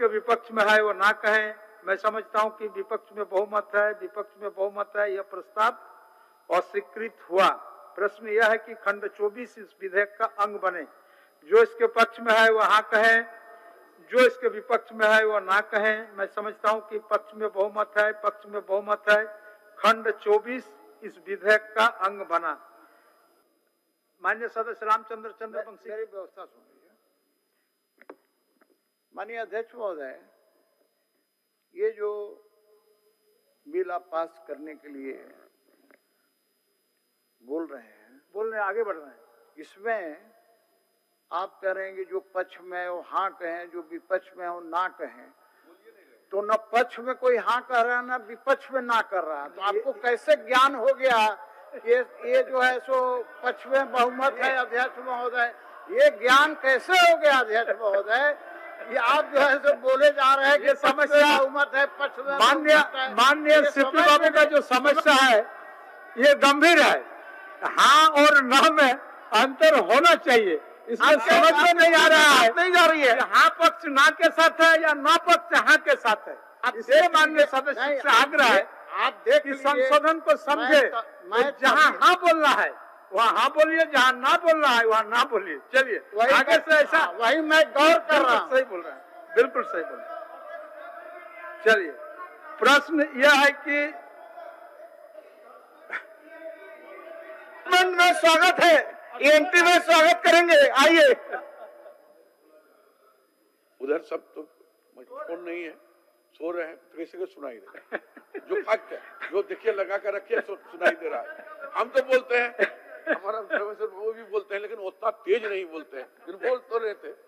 के विपक्ष में है वो ना कहे। मैं समझता हूं कि विपक्ष में बहुमत है, विपक्ष में बहुमत है। यह प्रस्ताव अस्वीकृत हुआ। प्रश्न यह है कि खंड 24 इस विधेयक का अंग बने। जो इसके पक्ष में है वह हाँ कहे, जो इसके विपक्ष में है वह ना कहे। मैं समझता हूं कि पक्ष में बहुमत है, पक्ष में बहुमत है। खंड 24 इस विधेयक का अंग बना। माननीय सदस्य रामचंद्र चंद्रवंशी, मेरी व्यवस्था सुन लीजिए। माननीय अध्यक्ष महोदय, ये जो बिल आप पास करने के लिए बोल रहे हैं, आगे बढ़ रहे हैं, इसमें आप कह रहे हैं कि जो पक्ष में वो हाँ कहें, जो विपक्ष में वो ना कहें। तो न पक्ष में कोई हाँ कह रहा है, न विपक्ष में ना कर रहा है। तो आपको कैसे ज्ञान हो गया ये जो है सो पक्ष में बहुमत है? अध्यक्ष महोदय, ये ज्ञान कैसे हो गया? अध्यक्ष महोदय, ये आप जो है सो बोले जा रहे हैं कि समस्या बहुमत है, पक्ष में। माननीय सीपी बाबू का जो समस्या है ये गंभीर है। हाँ और ना में अंतर होना चाहिए, इसमें समझ में नहीं आ रहा है, नहीं जा रही है। हाँ पक्ष ना के साथ है या ना पक्ष हाँ के साथ है। आप इसलिए माननीय सदस्य से आग्रह है आप देख संशोधन को समझे। जहाँ हाँ बोलना है वहाँ हाँ बोलिए, जहाँ ना बोलना है वहाँ ना बोलिए। चलिए आगे से ऐसा। वही मैं गौर कर रहा हूँ। सही बोल रहा है, बिल्कुल सही बोल रहा है। चलिए, प्रश्न यह है कि में स्वागत है, एंट्री में स्वागत करेंगे। आइए उधर सब तो फोन नहीं है, सो रहे हैं, किसी को सुनाई दे जो फैक्ट है, जो देखिए लगा कर रखिए सुनाई दे रहा है। हम तो बोलते हैं, हमारा प्रोफेसर वो भी बोलते हैं, लेकिन उतना तेज नहीं बोलते हैं, बोल तो रहे थे।